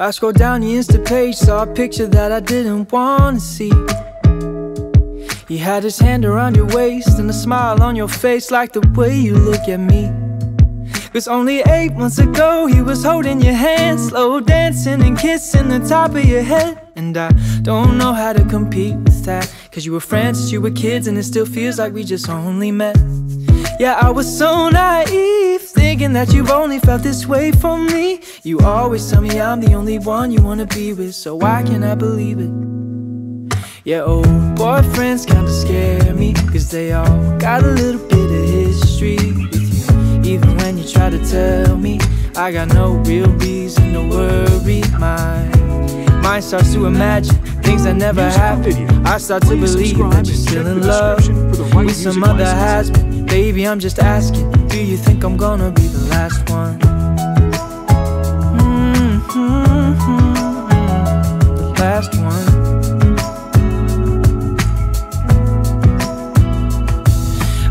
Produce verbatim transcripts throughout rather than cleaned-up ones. I scrolled down your Insta page, saw a picture that I didn't want to see. You had his hand around your waist and a smile on your face, like the way you look at me. 'Cause only eight months ago he was holding your hand, slow dancing and kissing the top of your head. And I don't know how to compete with that, 'cause you were friends since you were kids and it still feels like we just only met. Yeah, I was so naive, thinking that you've only felt this way for me. You always tell me I'm the only one you wanna be with, so why can't I believe it? Yeah, old boyfriends kinda scare me, 'cause they all got a little bit of history with you. Even when you try to tell me, I got no real reason to worry. Mine, mine starts to imagine things that never happened. I start to believe that you're still in love with some other husband. Baby, I'm just asking, do you think I'm gonna be the last one? Mm-hmm, the last one.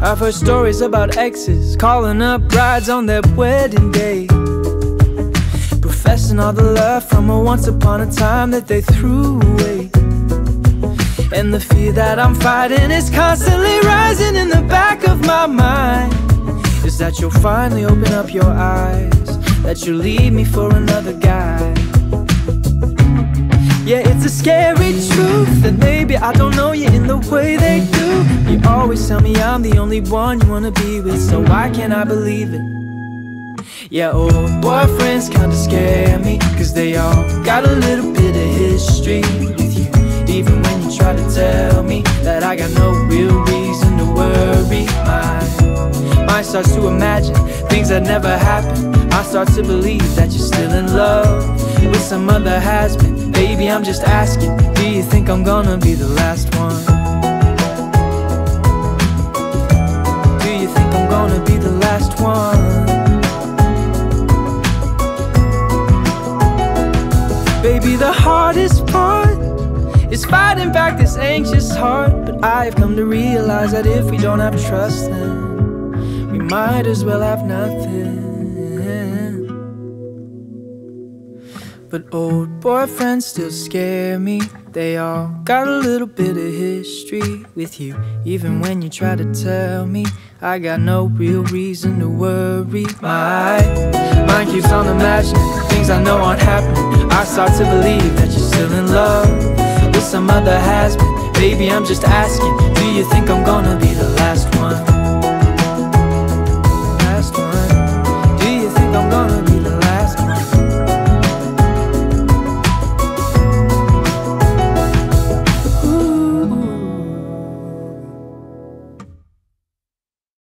I've heard stories about exes calling up brides on their wedding day, professing all the love from a once upon a time that they threw away. And the fear that I'm fighting is constantly rising in the back of my mind, is that you'll finally open up your eyes, that you'll leave me for another guy. Yeah, it's a scary truth that maybe I don't know you in the way they do. You always tell me I'm the only one you wanna be with, so why can't I believe it? Yeah, old boyfriends kinda scare me, 'cause they all got a little bit of history with you. Even when you try to tell me that I got no real reason to worry, my mind starts to imagine things that never happened. I start to believe that you're still in love with some other has-been. Baby, I'm just asking, do you think I'm gonna be the last one? Do you think I'm gonna be the last one? Baby, the hardest part, it's fighting back this anxious heart. But I've come to realize that if we don't have trust, then we might as well have nothing. But old boyfriends still scare me. They all got a little bit of history with you. Even when you try to tell me, I got no real reason to worry. My mind keeps on imagining things I know aren't happening. I start to believe that you're still in love with some other has-been. Baby, I'm just asking, do you think I'm gonna be the last one?